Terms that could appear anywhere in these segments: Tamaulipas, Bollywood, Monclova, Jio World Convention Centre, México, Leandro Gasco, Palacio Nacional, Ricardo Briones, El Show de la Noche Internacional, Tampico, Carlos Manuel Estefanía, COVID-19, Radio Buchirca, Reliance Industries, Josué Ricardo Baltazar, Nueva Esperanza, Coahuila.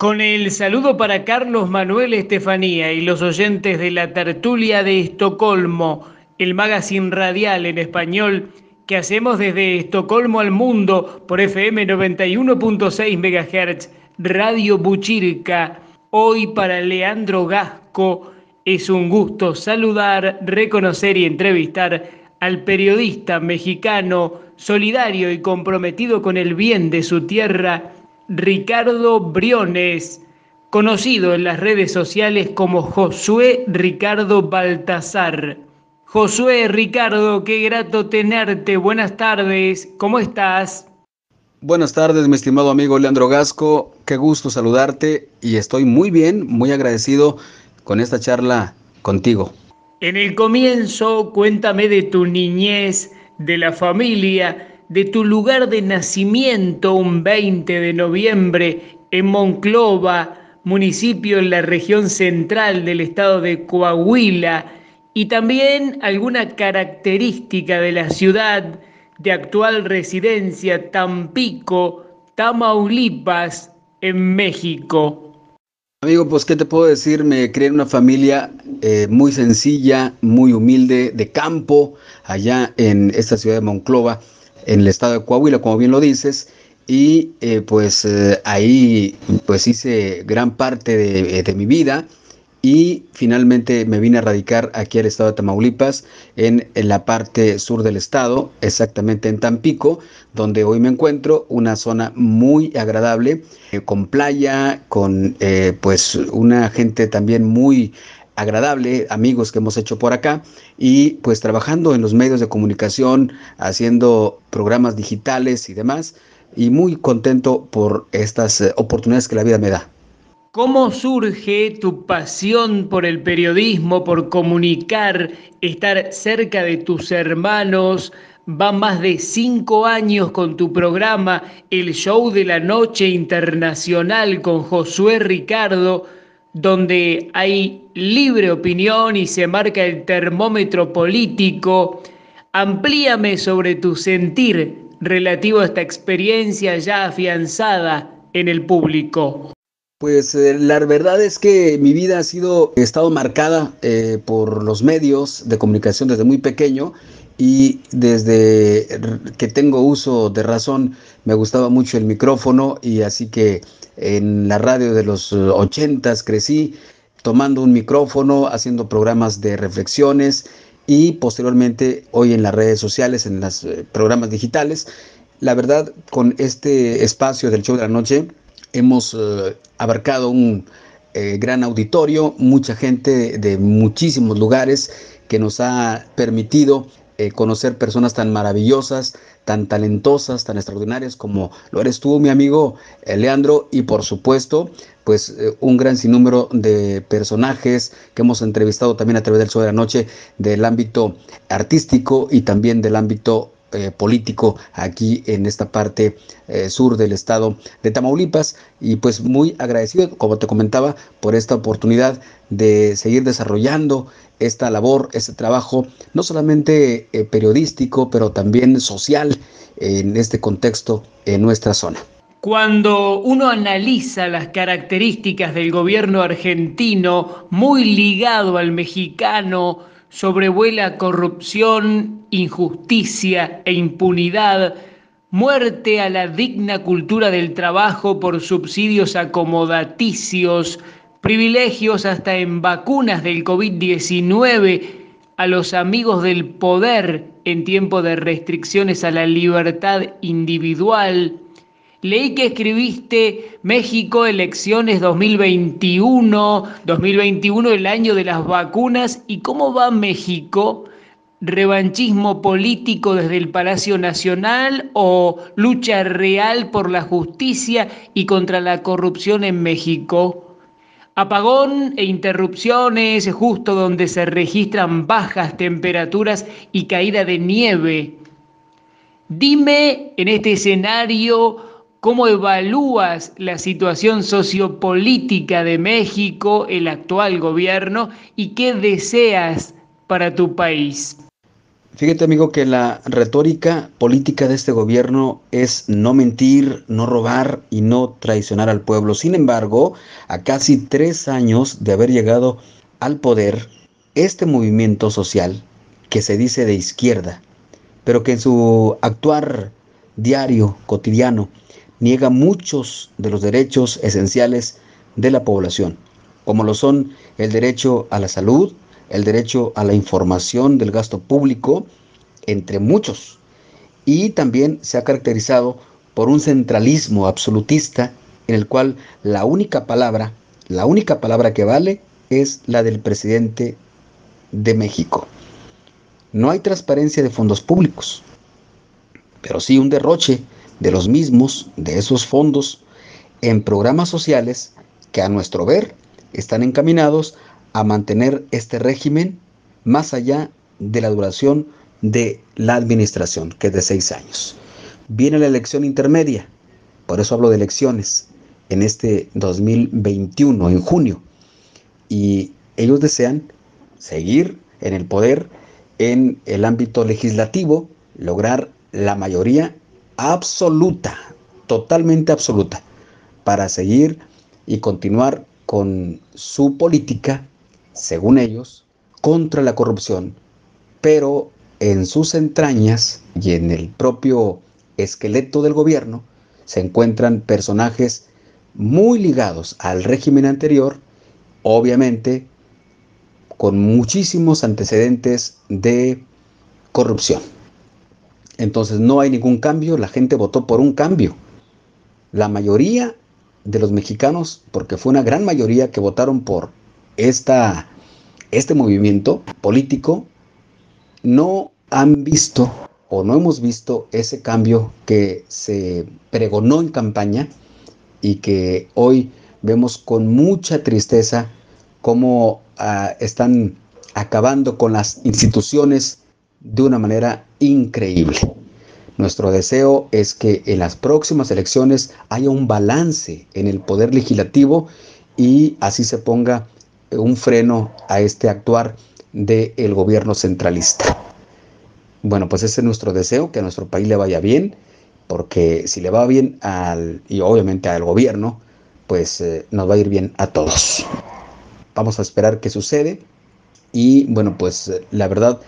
Con el saludo para Carlos Manuel Estefanía y los oyentes de la tertulia de Estocolmo, el magazine radial en español que hacemos desde Estocolmo al mundo por FM 91.6 MHz, Radio Buchirca. Hoy para Leandro Gasco es un gusto saludar, reconocer y entrevistar al periodista mexicano solidario y comprometido con el bien de su tierra, Ricardo Briones, conocido en las redes sociales como Josué Ricardo Baltazar. Josué Ricardo, qué grato tenerte. Buenas tardes, ¿cómo estás? Buenas tardes, mi estimado amigo Leandro Gasco. Qué gusto saludarte y estoy muy bien, muy agradecido con esta charla contigo. En el comienzo, cuéntame de tu niñez, de la familia, de tu lugar de nacimiento, un 20 de noviembre en Monclova, municipio en la región central del estado de Coahuila, y también alguna característica de la ciudad de actual residencia, Tampico, Tamaulipas, en México. Amigo, pues ¿qué te puedo decir? Me crié en una familia muy sencilla, muy humilde, de campo, allá en esta ciudad de Monclova, en el estado de Coahuila, como bien lo dices, y ahí pues hice gran parte de mi vida y finalmente me vine a radicar aquí al estado de Tamaulipas, en la parte sur del estado, exactamente en Tampico, donde hoy me encuentro, una zona muy agradable, con playa, con una gente también muy agradable, amigos que hemos hecho por acá, y pues trabajando en los medios de comunicación, haciendo programas digitales y demás, y muy contento por estas oportunidades que la vida me da. ¿Cómo surge tu pasión por el periodismo, por comunicar, estar cerca de tus hermanos? Van más de 5 años con tu programa, El Show de la Noche Internacional con Josué Ricardo, donde hay libre opinión y se marca el termómetro político. Amplíame sobre tu sentir relativo a esta experiencia ya afianzada en el público. Pues la verdad es que mi vida ha estado marcada por los medios de comunicación desde muy pequeño, y desde que tengo uso de razón me gustaba mucho el micrófono, y así que en la radio de los 80s crecí tomando un micrófono, haciendo programas de reflexiones, y posteriormente hoy en las redes sociales, en los programas digitales. La verdad, con este espacio del Show de la Noche hemos abarcado un gran auditorio, mucha gente de muchísimos lugares que nos ha permitido conocer personas tan maravillosas, tan talentosas, tan extraordinarias como lo eres tú, mi amigo Leandro, y por supuesto, pues un gran sinnúmero de personajes que hemos entrevistado también a través del Show de la Noche, del ámbito artístico y también del ámbito político aquí en esta parte sur del estado de Tamaulipas, y pues muy agradecido, como te comentaba, por esta oportunidad de seguir desarrollando esta labor, este trabajo, no solamente periodístico, pero también social en este contexto en nuestra zona. Cuando uno analiza las características del gobierno argentino, muy ligado al mexicano, sobrevuela corrupción, injusticia e impunidad, muerte a la digna cultura del trabajo por subsidios acomodaticios, privilegios hasta en vacunas del COVID-19, a los amigos del poder en tiempo de restricciones a la libertad individual. Leí que escribiste México, elecciones 2021, el año de las vacunas. ¿Y cómo va México? ¿Revanchismo político desde el Palacio Nacional o lucha real por la justicia y contra la corrupción en México? Apagón e interrupciones justo donde se registran bajas temperaturas y caída de nieve. Dime, en este escenario, ¿cómo evalúas la situación sociopolítica de México, el actual gobierno, y qué deseas para tu país? Fíjate, amigo, que la retórica política de este gobierno es no mentir, no robar y no traicionar al pueblo. Sin embargo, a casi 3 años de haber llegado al poder, este movimiento social que se dice de izquierda, pero que en su actuar diario, cotidiano, niega muchos de los derechos esenciales de la población, como lo son el derecho a la salud, el derecho a la información del gasto público, entre muchos. Y también se ha caracterizado por un centralismo absolutista en el cual la única palabra que vale es la del presidente de México. No hay transparencia de fondos públicos, pero sí un derroche de los mismos, de esos fondos, en programas sociales que a nuestro ver están encaminados a mantener este régimen más allá de la duración de la administración, que es de 6 años. Viene la elección intermedia, por eso hablo de elecciones, en este 2021, en junio, y ellos desean seguir en el poder en el ámbito legislativo, lograr la mayoría absoluta, totalmente absoluta, para seguir y continuar con su política, según ellos, contra la corrupción, pero en sus entrañas y en el propio esqueleto del gobierno se encuentran personajes muy ligados al régimen anterior, obviamente con muchísimos antecedentes de corrupción. Entonces no hay ningún cambio, la gente votó por un cambio. La mayoría de los mexicanos, porque fue una gran mayoría que votaron por este movimiento político, no han visto o no hemos visto ese cambio que se pregonó en campaña y que hoy vemos con mucha tristeza cómo están acabando con las instituciones de una manera increíble. Nuestro deseo es que en las próximas elecciones haya un balance en el poder legislativo y así se ponga un freno a este actuar del gobierno centralista. Bueno, pues ese es nuestro deseo, que a nuestro país le vaya bien, porque si le va bien y obviamente al gobierno, pues nos va a ir bien a todos. Vamos a esperar qué sucede y bueno, pues la verdad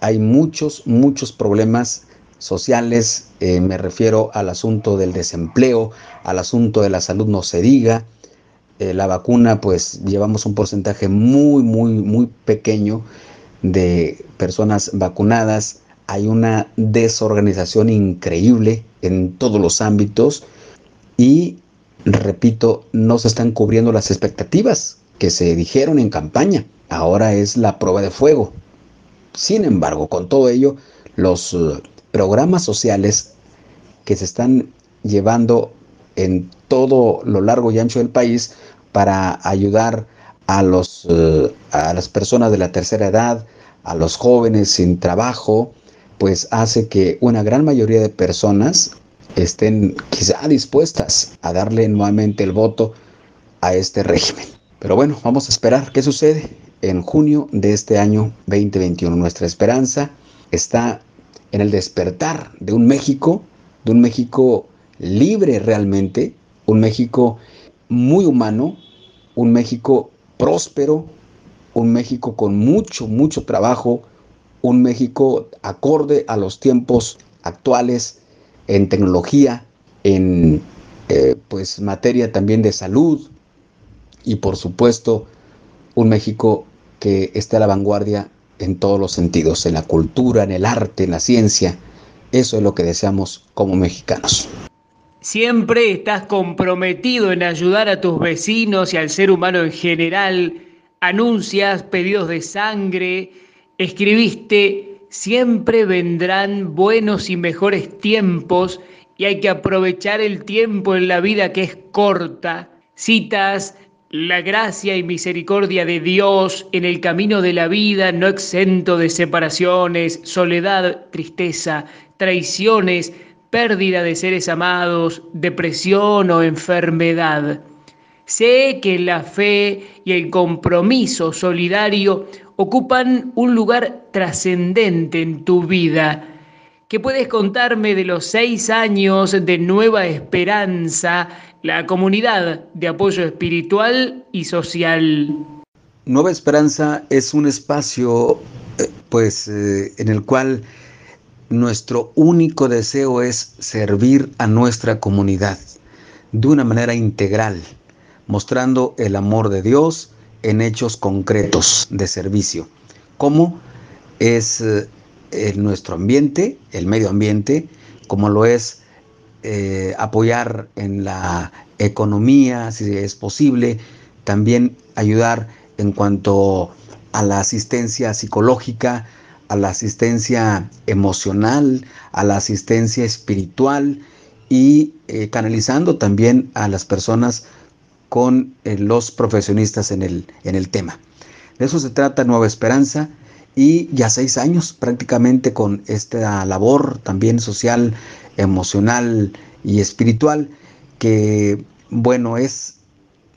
hay muchos problemas sociales, me refiero al asunto del desempleo, al asunto de la salud no se diga, la vacuna, pues llevamos un porcentaje muy pequeño de personas vacunadas, hay una desorganización increíble en todos los ámbitos y, repito, no se están cubriendo las expectativas que se dijeron en campaña, ahora es la prueba de fuego. Sin embargo, con todo ello, los programas sociales que se están llevando en todo lo largo y ancho del país para ayudar a las personas de la tercera edad, a los jóvenes sin trabajo, pues hace que una gran mayoría de personas estén quizá dispuestas a darle nuevamente el voto a este régimen. Pero bueno, vamos a esperar qué sucede en junio de este año 2021. Nuestra esperanza está en el despertar de un México libre realmente, un México muy humano, un México próspero, un México con mucho trabajo, un México acorde a los tiempos actuales en tecnología, en pues materia también de salud y por supuesto un México que esté a la vanguardia en todos los sentidos, en la cultura, en el arte, en la ciencia. Eso es lo que deseamos como mexicanos. Siempre estás comprometido en ayudar a tus vecinos y al ser humano en general. Anuncias pedidos de sangre, escribiste, siempre vendrán buenos y mejores tiempos y hay que aprovechar el tiempo en la vida que es corta. Citas la gracia y misericordia de Dios en el camino de la vida, no exento de separaciones, soledad, tristeza, traiciones, pérdida de seres amados, depresión o enfermedad. Sé que la fe y el compromiso solidario ocupan un lugar trascendente en tu vida. ¿Qué puedes contarme de los 6 años de Nueva Esperanza, la comunidad de apoyo espiritual y social? Nueva Esperanza es un espacio en el cual nuestro único deseo es servir a nuestra comunidad de una manera integral, mostrando el amor de Dios en hechos concretos de servicio, como es nuestro ambiente, el medio ambiente, como lo es apoyar en la economía, si es posible, también ayudar en cuanto a la asistencia psicológica, a la asistencia emocional, a la asistencia espiritual y canalizando también a las personas con los profesionistas en el tema. De eso se trata Nueva Esperanza, y ya 6 años prácticamente con esta labor también social, emocional y espiritual, que bueno, es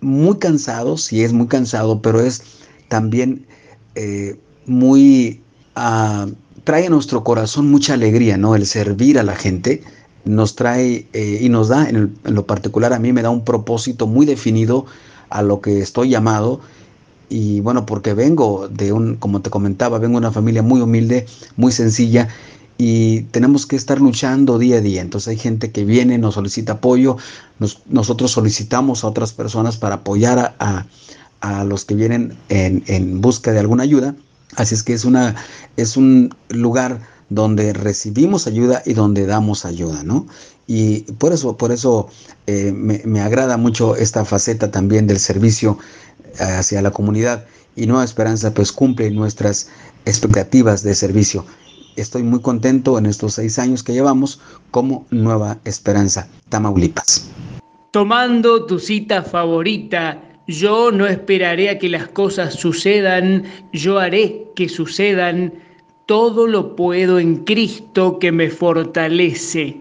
muy cansado, sí es muy cansado, pero es también trae a nuestro corazón mucha alegría, ¿no? El servir a la gente nos trae y nos da, en lo particular a mí me da un propósito muy definido a lo que estoy llamado. Y bueno, porque vengo como te comentaba, vengo de una familia muy humilde, muy sencilla, y tenemos que estar luchando día a día. Entonces hay gente que viene, nos solicita apoyo, nosotros solicitamos a otras personas para apoyar a los que vienen en busca de alguna ayuda. Así es que es un lugar donde recibimos ayuda y donde damos ayuda, ¿no? Y por eso me agrada mucho esta faceta también del servicio hacia la comunidad, y Nueva Esperanza pues cumple nuestras expectativas de servicio. Estoy muy contento en estos 6 años que llevamos como Nueva Esperanza, Tamaulipas. Tomando tu cita favorita, yo no esperaré a que las cosas sucedan, yo haré que sucedan, todo lo puedo en Cristo que me fortalece.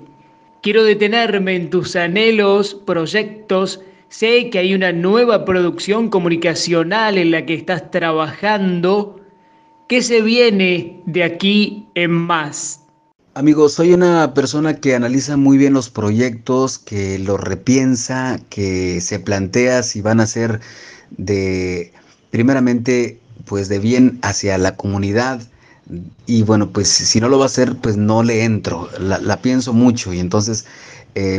Quiero detenerme en tus anhelos, proyectos. Sé que hay una nueva producción comunicacional en la que estás trabajando. ¿Qué se viene de aquí en más? Amigos, soy una persona que analiza muy bien los proyectos, que los repiensa, que se plantea si van a ser primeramente, pues de bien hacia la comunidad. Y bueno, pues si no lo va a hacer, pues no le entro. La pienso mucho y entonces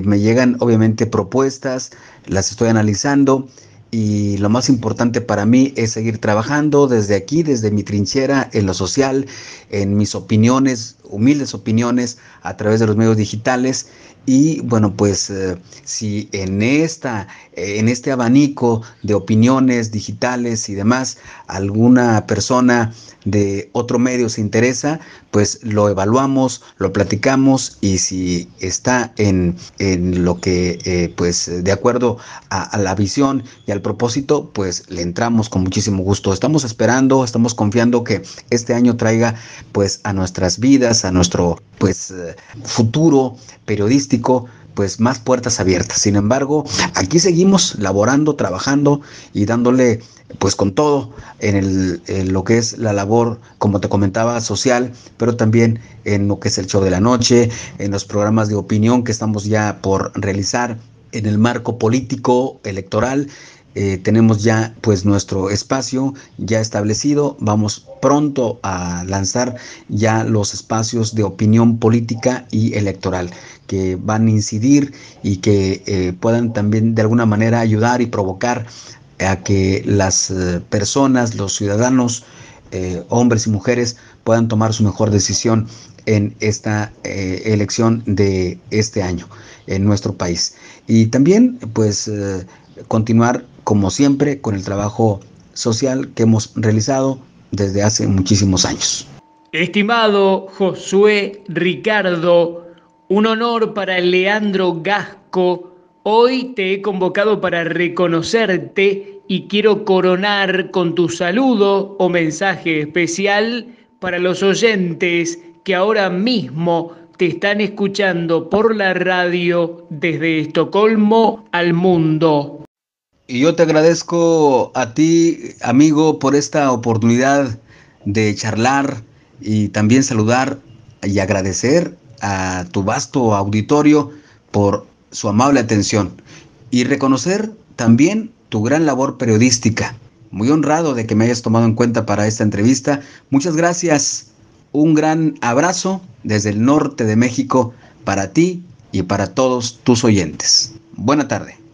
me llegan obviamente propuestas, las estoy analizando, y lo más importante para mí es seguir trabajando desde aquí, desde mi trinchera, en lo social, en mis opiniones, humildes opiniones a través de los medios digitales. Y bueno, pues si en este abanico de opiniones digitales y demás, alguna persona de otro medio se interesa, pues lo evaluamos, lo platicamos, y si está en lo que, de acuerdo a la visión y al propósito, pues le entramos con muchísimo gusto. Estamos esperando, estamos confiando que este año traiga, pues, a nuestras vidas, a nuestro, pues, futuro periodístico, pues más puertas abiertas. Sin embargo, aquí seguimos laborando, trabajando y dándole pues con todo en lo que es la labor, como te comentaba, social, pero también en lo que es el show de la noche, en los programas de opinión que estamos ya por realizar en el marco político electoral. Tenemos ya pues nuestro espacio ya establecido, vamos pronto a lanzar ya los espacios de opinión política y electoral que van a incidir y que puedan también de alguna manera ayudar y provocar a que las personas, los ciudadanos, hombres y mujeres, puedan tomar su mejor decisión en esta elección de este año en nuestro país. Y también pues continuar como siempre con el trabajo social que hemos realizado desde hace muchísimos años. Estimado Josué Ricardo, un honor para Leandro Gasco. Hoy te he convocado para reconocerte y quiero coronar con tu saludo o mensaje especial para los oyentes que ahora mismo te están escuchando por la radio desde Estocolmo al mundo. Y yo te agradezco a ti, amigo, por esta oportunidad de charlar y también saludar y agradecer a tu vasto auditorio por su amable atención y reconocer también tu gran labor periodística. Muy honrado de que me hayas tomado en cuenta para esta entrevista. Muchas gracias. Un gran abrazo desde el norte de México para ti y para todos tus oyentes. Buena tarde.